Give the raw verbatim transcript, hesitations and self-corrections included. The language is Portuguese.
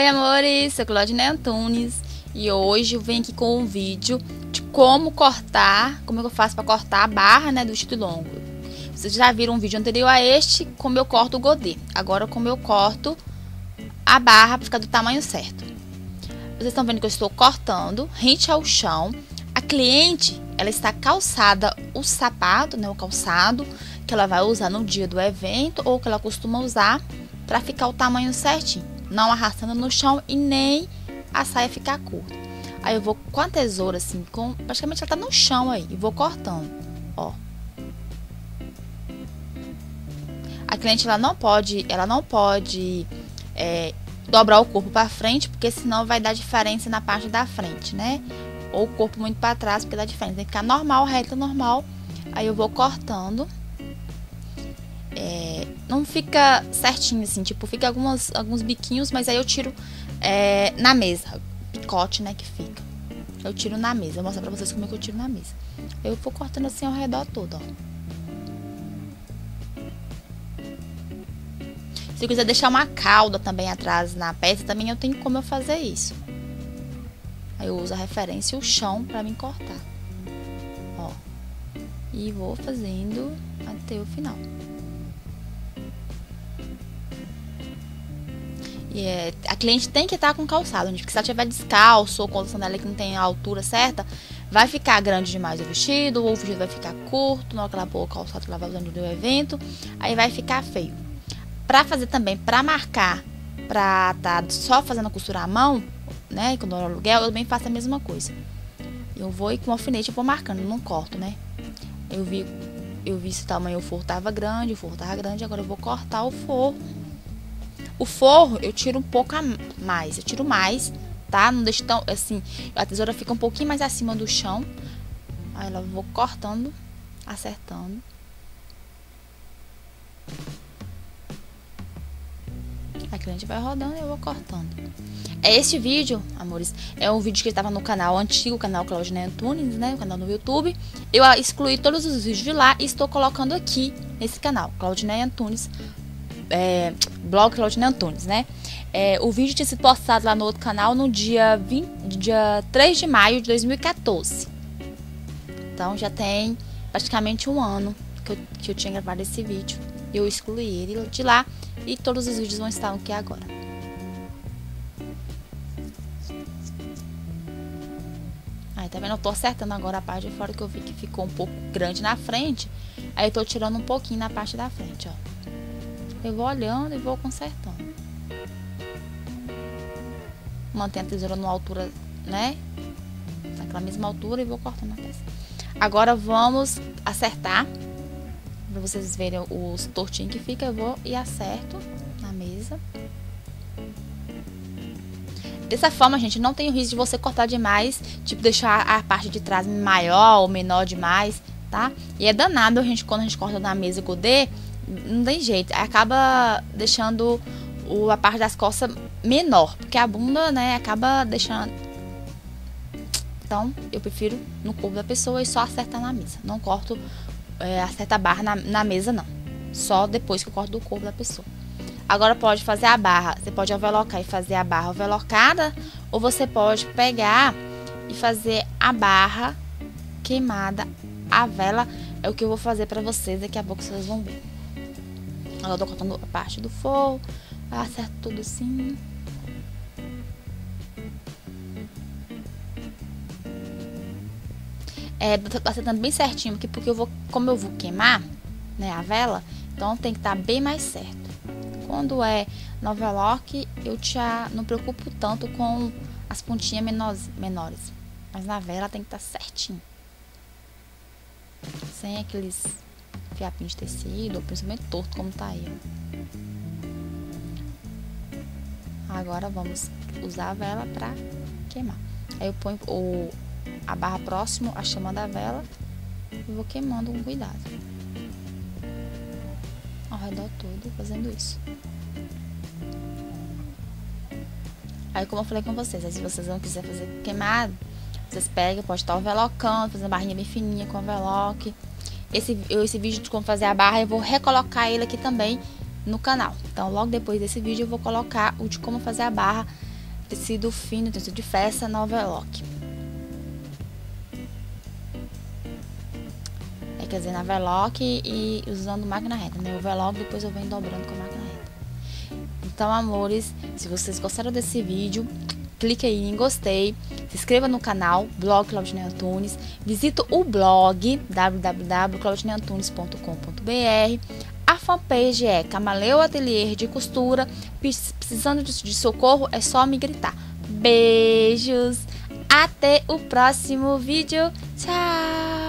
Oi amores, sou Claudineia Antunes e hoje eu venho aqui com um vídeo de como cortar, como eu faço para cortar a barra, né, do chito longo. Vocês já viram um vídeo anterior a este, como eu corto o godê, agora como eu corto a barra para ficar do tamanho certo. Vocês estão vendo que eu estou cortando rente ao chão, a cliente ela está calçada o sapato, né, o calçado que ela vai usar no dia do evento ou que ela costuma usar para ficar o tamanho certinho. Não arrastando no chão e nem a saia ficar curta. Aí eu vou com a tesoura assim, com, praticamente ela tá no chão aí, e vou cortando, ó. A cliente ela não pode, ela não pode é, dobrar o corpo para frente, porque senão vai dar diferença na parte da frente, né? Ou o corpo muito para trás, porque dá diferença. Tem que ficar normal, reto, normal. Aí eu vou cortando. É, não fica certinho assim, tipo, fica algumas, alguns biquinhos, mas aí eu tiro é, na mesa, picote, né, que fica. Eu tiro na mesa, vou mostrar pra vocês como é que eu tiro na mesa. Eu vou cortando assim ao redor todo, ó. Se eu quiser deixar uma cauda também atrás na peça, também eu tenho como eu fazer isso. Aí eu uso a referência e o chão pra me cortar. Ó. E vou fazendo até o final. E é, a cliente tem que estar com calçado, gente, porque se ela tiver descalço ou com a sandália que não tem a altura certa, vai ficar grande demais o vestido, ou o vestido vai ficar curto, na hora que ela pôr o calçado que ela vai usando no evento, aí vai ficar feio. Pra fazer também, pra marcar, pra tá só fazendo a costura à mão, né, quando eu aluguel, eu também faço a mesma coisa. Eu vou e com o alfinete eu vou marcando, não corto, né. Eu vi, eu vi se o tamanho, o forro tava grande, o forro tava grande, agora eu vou cortar o forro. O forro eu tiro um pouco a mais, eu tiro mais, tá? Não deixo tão, assim, a tesoura fica um pouquinho mais acima do chão. Aí eu vou cortando, acertando. A cliente vai rodando e eu vou cortando. Este vídeo, amores, é um vídeo que estava no canal antigo, o canal Claudineia Antunes, né? O canal no YouTube. Eu excluí todos os vídeos de lá e estou colocando aqui, nesse canal, Claudineia Antunes. É, blog Claudineia Antunes, né? É, o vídeo tinha sido postado lá no outro canal no dia, vinte, dia três de maio de dois mil e quatorze. Então já tem praticamente um ano que eu, que eu tinha gravado esse vídeo. Eu excluí ele de lá e todos os vídeos vão estar aqui agora. Aí tá vendo? Eu tô acertando agora a parte de fora que eu vi que ficou um pouco grande na frente. Aí eu tô tirando um pouquinho na parte da frente, ó. Eu vou olhando e vou consertando. Mantendo a tesoura numa altura, né? Naquela mesma altura e vou cortando a peça. Agora vamos acertar. Pra vocês verem os tortinhos que fica, eu vou e acerto na mesa. Dessa forma, gente, não tem o risco de você cortar demais. Tipo, deixar a parte de trás maior ou menor demais, tá? E é danado, a gente, quando a gente corta na mesa godê, não tem jeito, acaba deixando o, a parte das costas menor, porque a bunda, né, acaba deixando. Então, eu prefiro no corpo da pessoa e só acertar na mesa. Não corto, é, acerta a barra na, na mesa, não. Só depois que eu corto do corpo da pessoa. Agora, pode fazer a barra, você pode overlocar e fazer a barra overlocada, ou você pode pegar e fazer a barra queimada, a vela. É o que eu vou fazer pra vocês, daqui a pouco vocês vão ver. Agora eu tô cortando a parte do forro, acerto tudo assim. É, tô acertando bem certinho aqui, porque eu vou, como eu vou queimar, né, a vela, então tem que estar bem mais certo. Quando é no overlock, eu já não preocupo tanto com as pontinhas menores, menores. Mas na vela tem que estar certinho. Sem aqueles fiapinho de tecido, principalmente torto como tá aí. Agora vamos usar a vela pra queimar. Aí eu ponho o, a barra próximo à chama da vela e vou queimando com cuidado ao redor todo, fazendo isso. Aí, como eu falei com vocês, se vocês não quiserem fazer queimado, vocês pegam, pode estar overlocando, fazendo uma barrinha bem fininha com overlock. Esse, esse vídeo de como fazer a barra eu vou recolocar ele aqui também no canal. Então logo depois desse vídeo eu vou colocar o de como fazer a barra tecido fino, tecido de festa, no overlock. É, quer dizer, na overlock e usando máquina reta, né? O overlock depois eu venho dobrando com a máquina reta. Então, amores, se vocês gostaram desse vídeo, clique aí em gostei, se inscreva no canal Blog Claudineia Antunes, visita o blog w w w ponto claudineia antunes ponto com ponto b r. A fanpage é Camaleoa Atelier de Costura. Precisando de socorro é só me gritar. Beijos, até o próximo vídeo. Tchau!